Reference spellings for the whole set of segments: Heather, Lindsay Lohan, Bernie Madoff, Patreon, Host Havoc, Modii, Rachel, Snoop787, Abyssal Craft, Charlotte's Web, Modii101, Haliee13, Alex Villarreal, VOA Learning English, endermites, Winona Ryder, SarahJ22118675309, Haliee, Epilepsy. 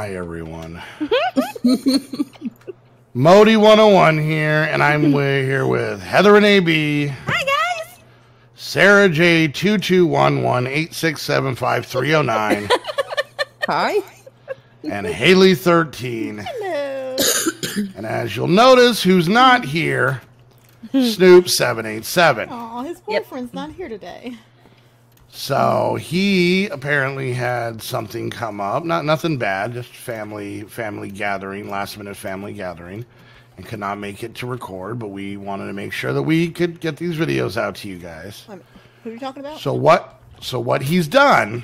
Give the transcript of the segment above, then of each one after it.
Hi, everyone. Modii101 here, and I'm here with Heather and AB. Hi, guys. SarahJ22118675309. Hi. And Haliee13. Hello. And as you'll notice, who's not here, Snoop787. Aw, his boyfriend's not here today. So he apparently had something come up, nothing bad, just family gathering, last minute family gathering, and could not make it to record, but we wanted to make sure that we could get these videos out to you guys. Who are you talking about? So what he's done,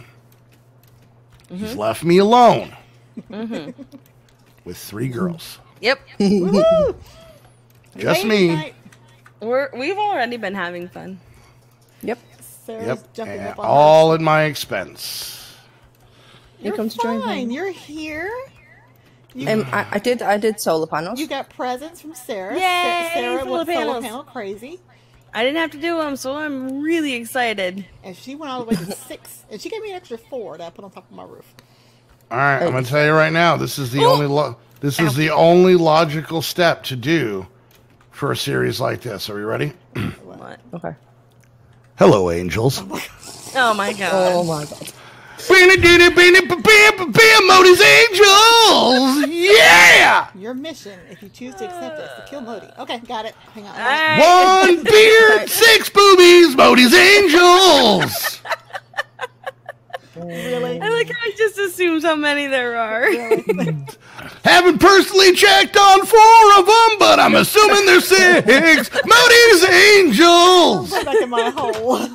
he's left me alone with 3 girls. Yep. Woo-hoo. Just me. We've already been having fun. Yep. Sarah's jumping up on all at my expense. You're fine. You're here. I did solar panels. You got presents from Sarah. Yay! Sarah went solar panel crazy. I didn't have to do them, so I'm really excited. And she went all the way to 6, and she gave me an extra 4 that I put on top of my roof. All right, I'm gonna tell you right now. This is the only logical step to do for a series like this. Are you ready? What? Okay. Hello, angels. Oh my god. Oh my god. Modie's angels. Yeah. Your mission, if you choose to accept it, is to kill Modii. Okay, got it. Hang on. Right. 1 beard, 6 boobies, Modie's angels. Really? I like how I just assumes how many there are. Haven't personally checked on 4 of them, but I'm assuming there's 6. Modie's angels! I'm back in my hole.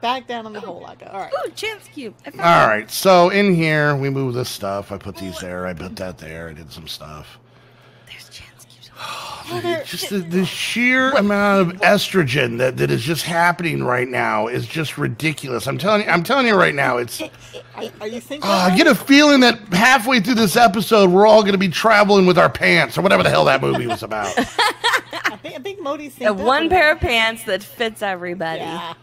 Back down in the hole I go. All right. Ooh, chance cube. All right, so in here, we move this stuff. I put these there. I put that there. I did some stuff. There's chance cubes. Just the sheer amount of estrogen that is just happening right now is just ridiculous. I'm telling you right now, it's. Are you thinking? I get a feeling that halfway through this episode, we're all going to be traveling with our pants or whatever the hell that movie was about. I think Modii said one pair of pants that fits everybody. Yeah.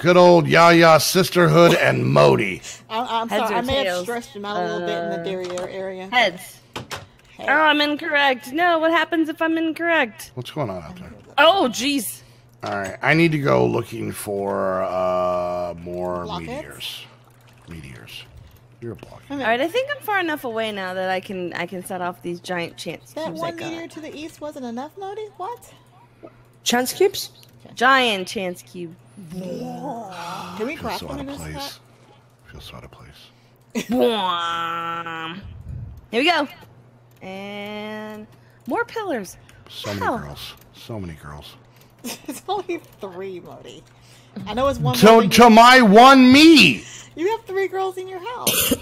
Good old Yaya sisterhood and Modii. I'm sorry, I may have stressed him out a little bit in the derriere area. Heads. Hey. Oh, I'm incorrect. No, what happens if I'm incorrect? What's going on out there? Oh, jeez. All right, I need to go looking for more meteors. Meteors. You're a block. All right, I think I'm far enough away now that I can set off these giant chance cubes. That one meteor to the east wasn't enough, Modii? What? Chance cubes? Giant chance cube. Yeah. Can we craft them in this spot? I feel so out of place. Here we go. And more pillars. So many girls. It's only 3, Modii. I know it's one. To my one me. You have 3 girls in your house.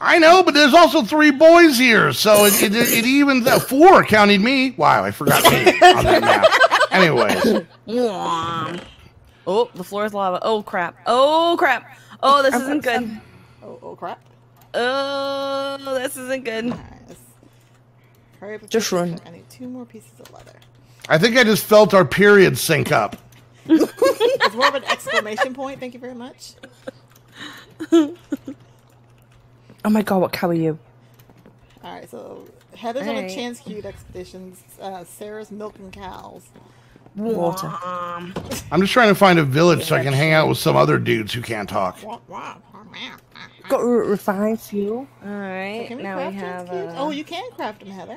I know, but there's also 3 boys here, so it even 4 counting me. Wow, I forgot me on that map. Anyways. Oh, the floor is lava. Oh crap. Oh crap. Oh, this isn't good. Oh crap. Oh, this isn't good. Just run. I need 2 more pieces of leather. I think I just felt our period sync up. It's more of an exclamation point. Thank you very much. Oh my god, what color are you? All right, so Heather's on a chance cube expedition. Sarah's milking cows. Water. I'm just trying to find a village so I can hang out with some other dudes who can't talk. Got to refine fuel. All right, so now we have. Oh, you can craft them, Heather.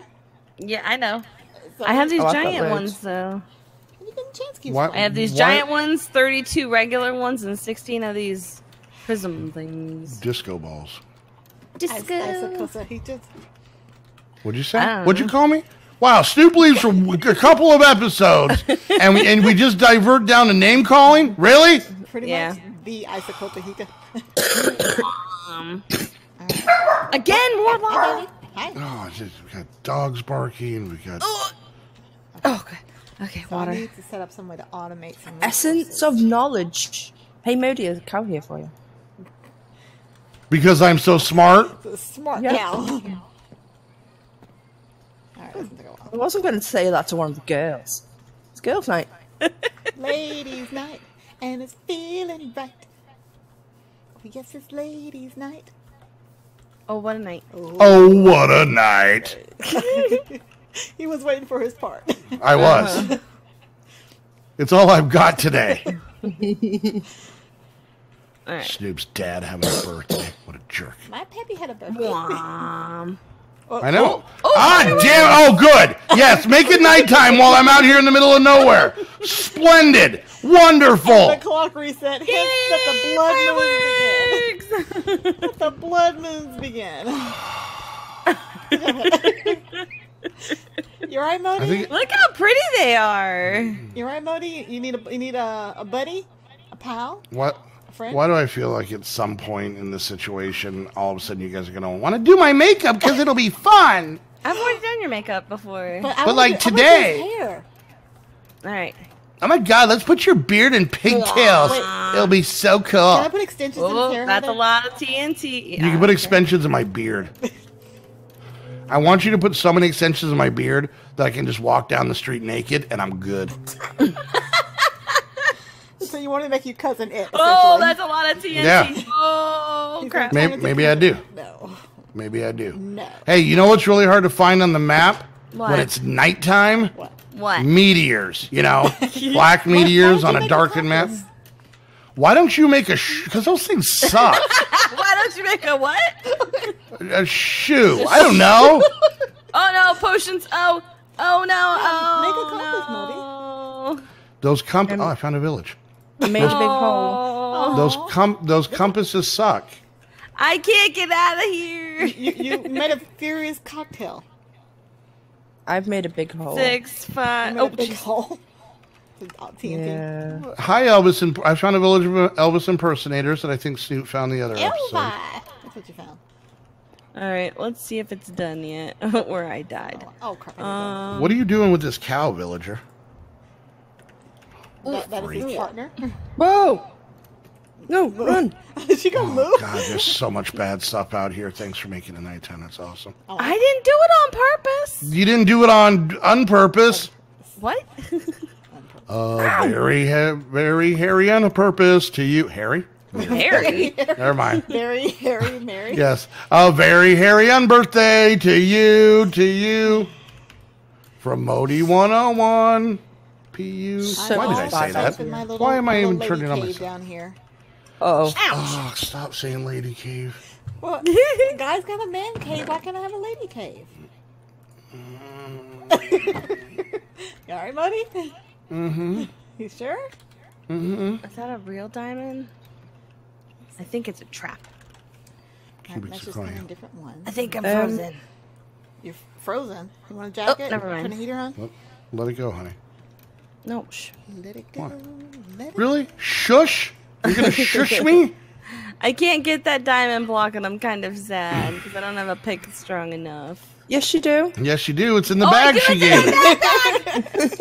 Yeah, I know. So I have these giant ones, though. I have these giant ones, 32 regular ones, and 16 of these prism things. Disco balls. Disco. What'd you say? What'd you call me? Wow, Snoop leaves for a couple of episodes, and we just divert down to name calling. Really? Pretty much the Isacotahita. Again, more lava. Oh, we got dogs barking. We got. Oh, good. Okay, so water. I need to set up some way to automate some. Essence of knowledge. Hey, Modii, there's a cow here for you. Because I'm so smart. Smart cow. I wasn't going to say that to one of the girls. It's girls' night. Ladies' night, and it's feeling right. Yes, it's ladies' night. Oh, what a night. Oh, oh what a night. He was waiting for his part. I was. It's all I've got today. All right. Snoop's dad having a birthday. What a jerk. My pappy had a birthday. I know. Oh, ah, damn. Oh, good. Yes, make it nighttime while I'm out here in the middle of nowhere. Splendid. Wonderful. The clock reset. Hits that the blood moons begin. That the blood moons begin. You're right, Modi. Look how pretty they are. You're right, Modi. You need a buddy, a pal. What? Friend? Why do I feel like at some point in this situation, all of a sudden you guys are going to want to do my makeup because it'll be fun? I've already done your makeup before. But like today. Hair. All right. Oh, my God. Let's put your beard in pigtails. It'll be so cool. Can I put extensions in hair? That's a lot of TNT. Yeah, you can put extensions in my beard. I want you to put so many extensions in my beard that I can just walk down the street naked and I'm good. So you want to make you cousin it? Oh, that's a lot of TNT. Yeah. Oh crap. Maybe I do. No. Maybe I do. No. Hey, you know what's really hard to find on the map? What? When it's nighttime? What? Meteors. You know, black meteors on a darkened map. Why don't you make a shoe? Because those things suck. Why don't you make a what? A shoe. I don't know. Oh no, potions. Oh no. Oh, make a compass, Modi. Those compass. Oh, I found a village. A major big hole. Those compasses suck. I can't get out of here. You made a furious cocktail. I've made a big hole. 6, 5. Oh, a big hole. Yeah. Hi, Elvis. I found a village of Elvis impersonators that I think Snoop found the other episode. That's what you found. All right, let's see if it's done yet. Where I died. Oh crap! What are you doing with this cow, villager? That is his partner. Whoa! No, run! She gonna move? God, there's so much bad stuff out here. Thanks for making the nighttime. That's awesome. Oh. I didn't do it on purpose. You didn't do it on purpose. What? Very hairy on purpose to you, Harry. Harry. Never mind. Very hairy, Mary. Yes, a very hairy on birthday to you, from Modii101. Why did I say that? Little, why am I even turning on myself? Down here. Uh-oh. Oh, stop saying lady cave. Well, the guy's got a man cave. Why can't I have a lady cave? You all right, buddy? Mm-hmm. You sure? Mm-hmm. Is that a real diamond? I think it's a trap. That's just a different one. I think I'm frozen. You're frozen? You want a jacket? Oh, never mind. Put a heater on? Let it go, honey. No, let it go. Really? Shush? You're gonna shush me? I can't get that diamond block, and I'm kind of sad because I don't have a pick strong enough. Yes, you do. Yes, you do. It's in the bag she gave it.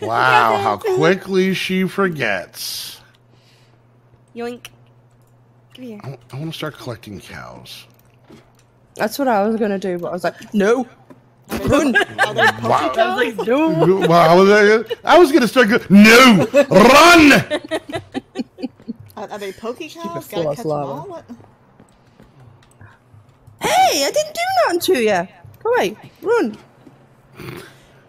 Yay! Wow, how quickly she forgets. Yoink. Come here. I want to start collecting cows. That's what I was gonna do, but I was like, no. Run. Wow. I was like, no. Wow. I was gonna start. No, run! Are they pokey cows? Gotta catch them all? What? Hey, I didn't do nothing to you. Come on, run!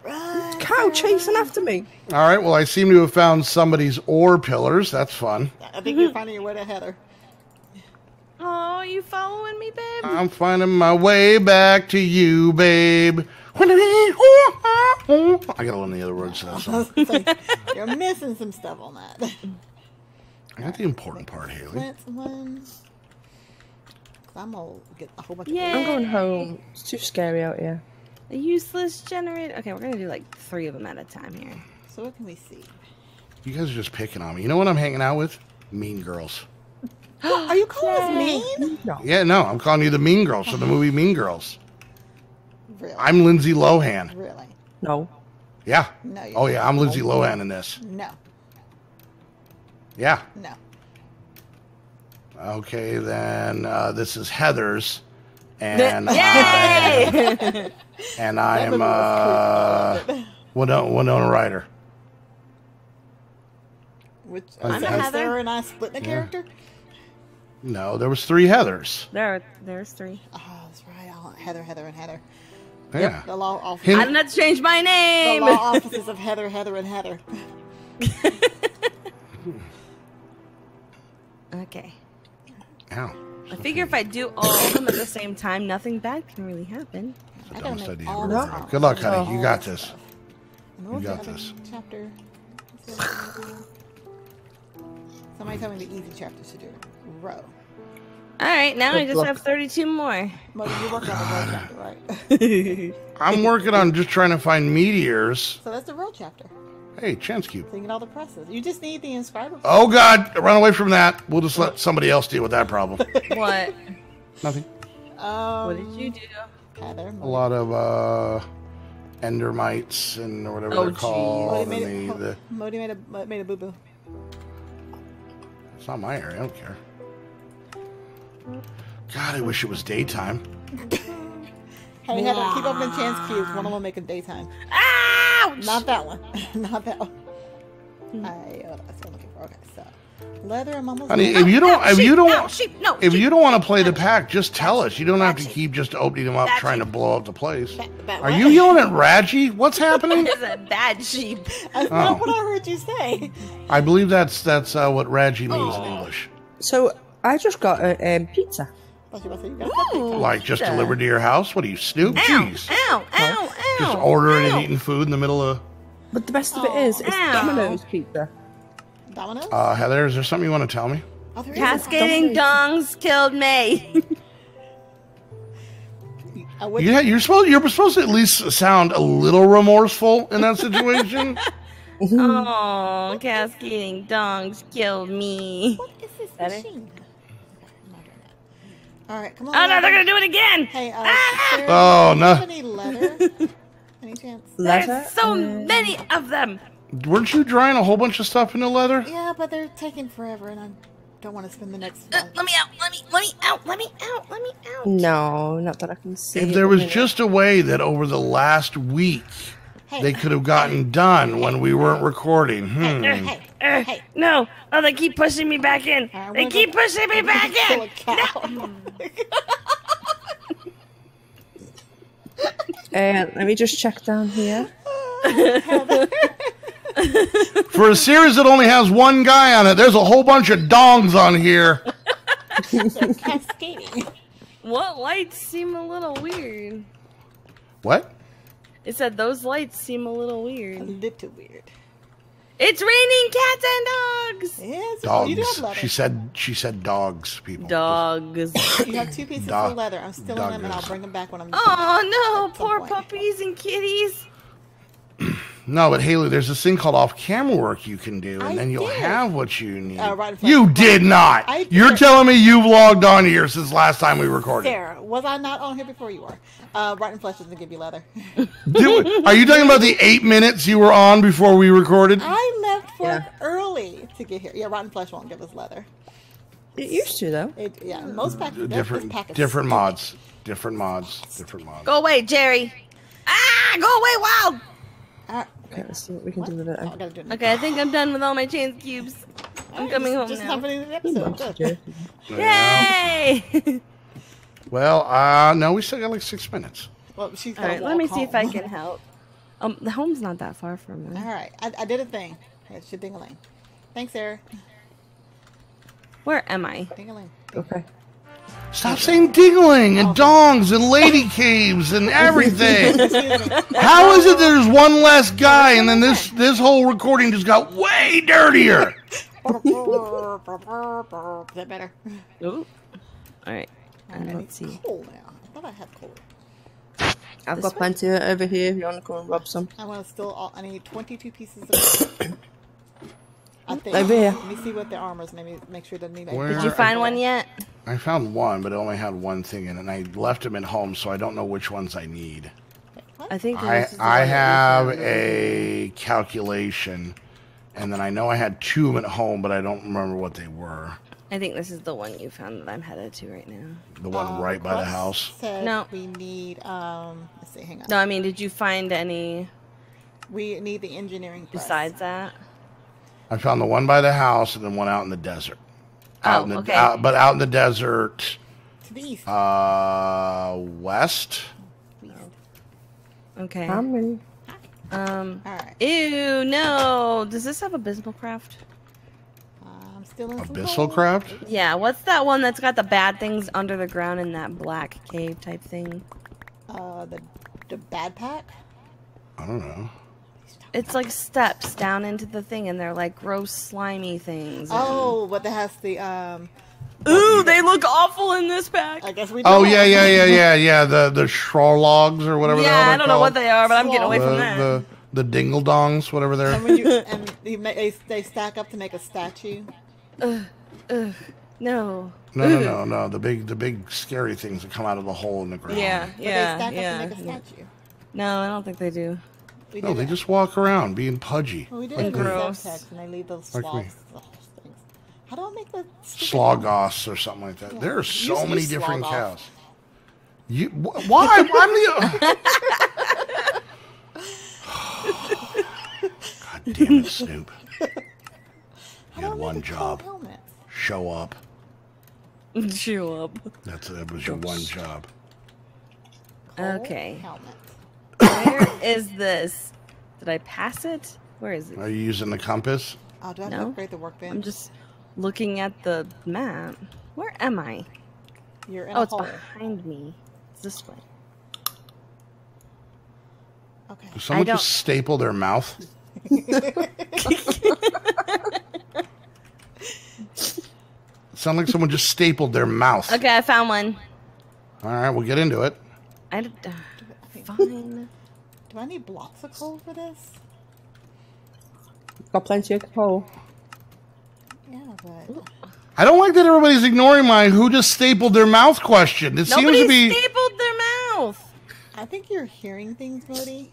Run. Cow chasing after me. All right. Well, I seem to have found somebody's ore pillars. That's fun. I think you're finding your way to Heather. Oh, you following me, babe? I'm finding my way back to you, babe. I gotta learn the other words to that song. Like, you're missing some stuff on that. I got the important part, Haley. I'm gonna get a whole bunch of I'm going home. It's too scary out here. A useless generator. Okay, we're gonna do like 3 of them at a time here. So what can we see? You guys are just picking on me. You know what I'm hanging out with? Mean Girls. Are you calling us mean? No. Yeah, no, I'm calling you the Mean Girls from the movie Mean Girls. Really? I'm Lindsay Lohan. Really? No. Yeah. No. Oh yeah, I'm Lindsay Lohan in this. No. Yeah. No. Okay, then this is Heather's, and I'm Winona Ryder. Which, I'm a Heather. Sarah and I split the character? No, there was three Heathers. There's three. Oh, that's right. Heather, Heather, and Heather. Yeah. Yep, the law office. I didn't have to change my name. The law offices of Heather, Heather, and Heather. Okay. Ow. I figure if I do all of them at the same time, nothing bad can really happen. That's the dumbest idea I've ever heard. Good luck, honey. You got this. You got this. Chapter. Somebody tell me the easy chapters to do. Row. All right, now I just have 32 more. Mother, you work on the row chapter, right? I'm working on just trying to find meteors. So that's the row chapter. Hey, chance cube. Thinking all the presses. You just need the inscriber. Oh God! Run away from that. We'll just let somebody else deal with that problem. What? Nothing. What did you do? Heather, a lot of endermites and whatever they're called. Modi made a boo boo. It's not my area. I don't care. God, I wish it was daytime. Hey, Heather, keep opening chance cubes. One of them will make it daytime. Ouch! Not that one. Not that one. That's what I'm looking for. Okay, so leather and mama's. I mean, if you don't want to play the pack, just tell us. You don't have to keep just opening them up, trying to blow up the place. Are you yelling at Raji? What's happening? It's a bad sheep. That's not what I heard you say. I believe that's what Raji means in English. So I just got a pizza. Like just delivered to your house? What are you, Snoop? Jeez. Ow, ow, ow, just ordering and eating food in the middle of... But the best of it is, it's Domino's pizza. Domino's? Heather, is there something you want to tell me? Oh, cascading dongs killed me. Yeah, you're supposed to at least sound a little remorseful in that situation. Oh, cascading dongs killed me. What is this machine? All right, come on. Oh, no, they're going to do it again. Hey, Sarah, do you have any leather? Any chance? There's so many of them. Weren't you drying a whole bunch of stuff into leather? Yeah, but they're taking forever, and I don't want to spend the next one. Let me out. Let me out. No, not that I can see. If there was just a way that over the last week they could have gotten done when we weren't recording. No. Oh, they keep pushing me back in. They keep pushing me back in. No. Let me just check down here. For a series that only has one guy on it, there's a whole bunch of dongs on here. They're cascading. What lights seem a little weird? What? It said those lights seem a little weird. A little weird. It's raining cats and dogs. Yeah, dogs. She said dogs. People. Dogs. You have 2 pieces of leather. I'm still in them, and I'll bring them back when I'm. Oh no! Poor puppies and kitties. No, but Haliee, there's this thing called off-camera work you can do, and then you'll have what you need. Right, you did not. You're telling me you've logged on here since last time we recorded. Sarah, was I not on here before you were? Right and Flesh doesn't give you leather. Are you talking about the 8 minutes you were on before we recorded? I left for early to get here. Yeah, Right and Flesh won't give us leather. It used to, though. Yeah, most packs. Different mods. Different mods. Different mods. Go away, Jerry. Ah, go away, Wild. Okay, let's see what we can do with it. Okay, I think I'm done with all my chance cubes. I'm coming home now. Just an episode. Yay! Well, no, we still got like 6 minutes. Well, all right, let me see if I can help. The home's not that far from me. All right, I did a thing. It's your ding-a-ling. Thanks, Sarah. Where am I? Ding-a-ling. Okay. Stop saying dingling and dongs and lady caves and everything. How is it there's one less guy and then this whole recording just got way dirtier? Is that better? Ooh. All right. Let's see. Coal now. I thought I had coal. I've got plenty over here if you want to go and rob some. I want to steal all. I need 22 pieces of. I think. Over here. Let me see what the armor's. Let me make sure it doesn't need anything. Did you find one yet? I found one, but it only had one thing in it, and I left them at home, so I don't know which ones I need. What? I think I have a calculation, and then I know I had 2 of them at home, but I don't remember what they were. I think this is the one you found that I'm headed to right now. The one right by the house? No. We need, let's see, hang on. No, I mean, did you find any? We need the engineering press. Besides that? I found the one by the house and then one out in the desert. But out in the desert. To the east. West. Okay. All right. Ew, no. Does this have Abyssal Craft? I'm still in Abyssal Craft? Yeah, what's that one that's got the bad things under the ground in that black cave type thing? The bad pack? I don't know. It's like steps down into the thing, and they're like gross, slimy things. Oh, but that has the Ooh, they look awful in this pack. I guess we. Oh yeah, yeah. The straw logs or whatever. Yeah, I don't know what they are, but I'm getting away from that. The dingle dongs, whatever they're. And when you, they stack up to make a statue. No. No. The big scary things that come out of the hole in the ground. Yeah, yeah, but they stack up to make a statue. No, I don't think they do. No, they just walk around being pudgy. Well, we did gross. And they leave those slogs. How do I make the slogoths or something like that? Yeah. There are so many different cows. You why? I'm the. God damn it, Snoop! You had one job. Show up. Show up. That was your one job. Okay. Helmet. Where is this? Did I pass it? Where is it? Are you using the compass? Oh, do I have to upgrade the workbench? I'm just looking at the map. Where am I? You're in a hole. It's behind me. It's this way. Okay. Does someone just staple their mouth? Sound like someone just stapled their mouth. Okay, I found one. All right, we'll get into it. Fine. Do I need blocks of coal for this? Got plenty of coal. Yeah, but I don't like that everybody's ignoring my "who just stapled their mouth" question. It seems to be stapled their mouth. I think you're hearing things, Modii.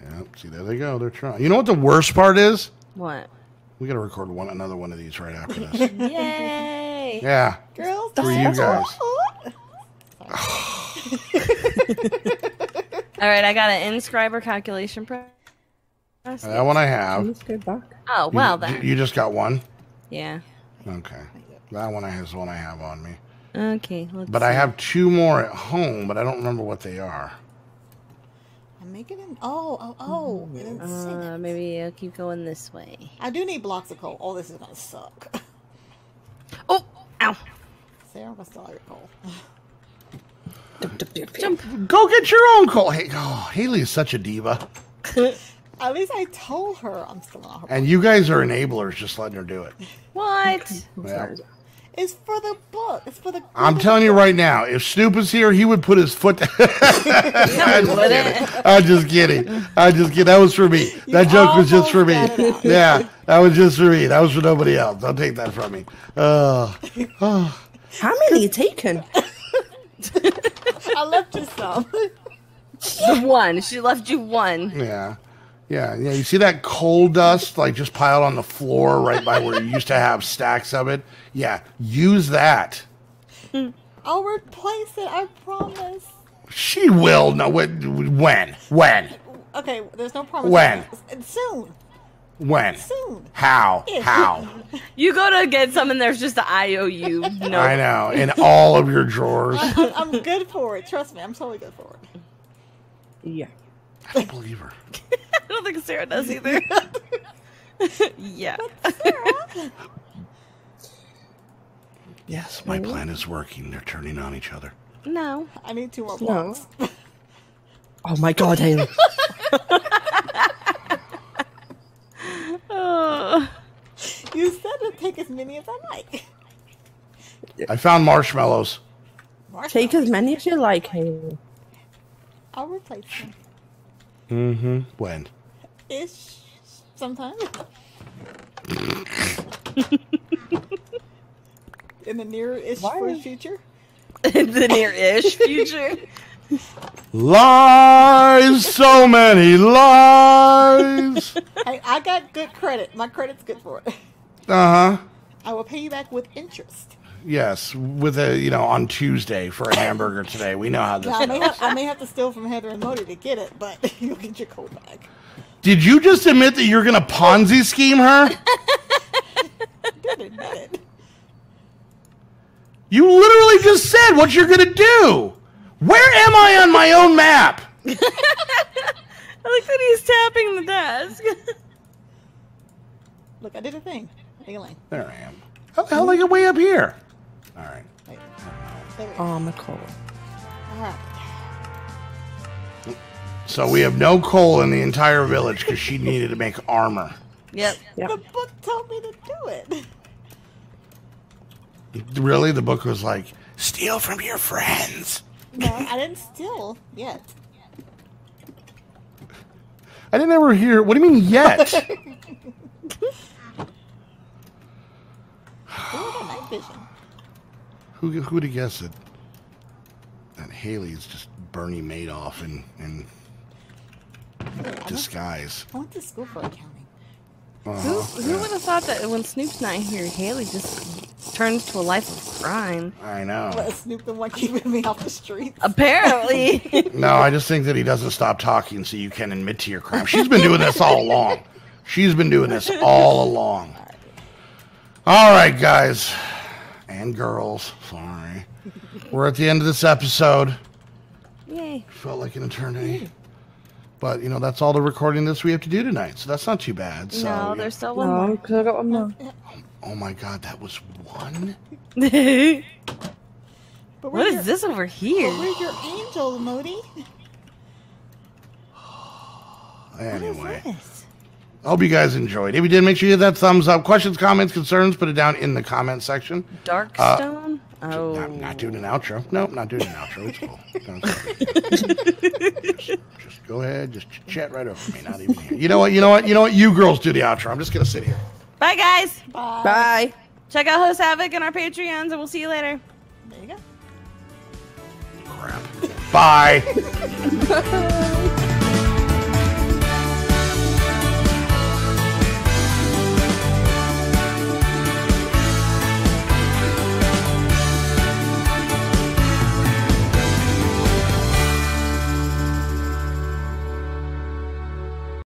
Yeah, see, there they go. They're trying. You know what the worst part is? What? We gotta record another one of these right after this. Yay! Yeah, girls, for you guys. All right, I got an inscriber calculation press. That one I have. Oh, well, then. You just got one? Yeah. Okay. That one is the one I have on me. Okay. But I have two more at home, but I don't remember what they are. I'm making an... I didn't see that. Maybe I'll keep going this way. I do need blocks of coal. Oh, this is going to suck. Oh! Ow! Sarah, what's all your coal? Jump. Go get your own coal. Hey, Haliee is such a diva. At least I told her I'm still on her. And you guys are enablers, just letting her do it. What? Yeah. It's for the book. It's for the. I'm telling you right now, if Snoop is here, he would put his foot. I'm just kidding. That was for me. That joke was just for me. Yeah, that was just for me. That was for nobody else. Don't take that from me. How many you taken? I left you some. The one. She left you one. Yeah. Yeah. You see that coal dust, like, just piled on the floor right by where you used to have stacks of it? Yeah. Use that. I'll replace it. I promise. She will. No. When? When? Okay. There's no promise. When? Soon. When? Soon. How? Yeah. How? You go to get some and there's just the IOU. No. I know. In all of your drawers. I'm good for it. Trust me. I'm totally good for it. Yeah. I don't believe her. I don't think Sarah does either. Yeah. Sarah? Yes, my plan is working. They're turning on each other. No. I need two more blocks. No. Oh my god, Haliee. You said to take as many as I like. I found marshmallows. Take as many as you like, Haliee. I'll replace them. Mm-hmm. When? Ish. Sometime. In the near-ish future? In the near-ish future? Lies! So many lies! Hey, I got good credit. My credit's good for it. Uh-huh. I will pay you back with interest. Yes, with a on Tuesday for a hamburger today. We know how this goes. I may have to steal from Heather and Modii to get it, but you'll get your coal back. Did you just admit that you're gonna Ponzi scheme her? I did admit it. You literally just said what you're gonna do. Where am I on my own map? I like that he's tapping the desk. Look, I did a thing. There I am. How the hell did I get way up here? All right. Oh, I'm a coal. All right. So we have no coal in the entire village because she needed to make armor. Yep. The book told me to do it. Really? The book was like, steal from your friends. No, I didn't steal yet. I didn't ever hear. What do you mean yet? Who would have guessed it? That Haliee is just Bernie Madoff and disguise. I went to school for accounting. Who would have thought that when Snoop's not here, Haliee just turns to a life of crime? I know. Well, Snoop the one keeping me off the street. Apparently. No, I just think that he doesn't stop talking so you can admit to your crime. She's been doing this all along. She's been doing this all along. All right, guys. And girls. Sorry. We're at the end of this episode. Yay. Felt like an eternity. Yay. But, you know, that's all the recording this we have to do tonight, so that's not too bad. So, no, there's still one more. Because I got one more. Oh, my God, that was one? But what is this over here? Where's your angel, Modi? Anyway. What is this? I hope you guys enjoyed. If you did, make sure you hit that thumbs up. Questions, comments, concerns, put it down in the comment section. Darkstone? Oh. Not doing an outro. Nope, not doing an outro. It's cool. Just go ahead. Just chat right over me. Not even here. You know what? You girls do the outro. I'm just going to sit here. Bye, guys. Bye. Bye. Check out Host Havoc and our Patreons, and we'll see you later. There you go. Crap. Bye.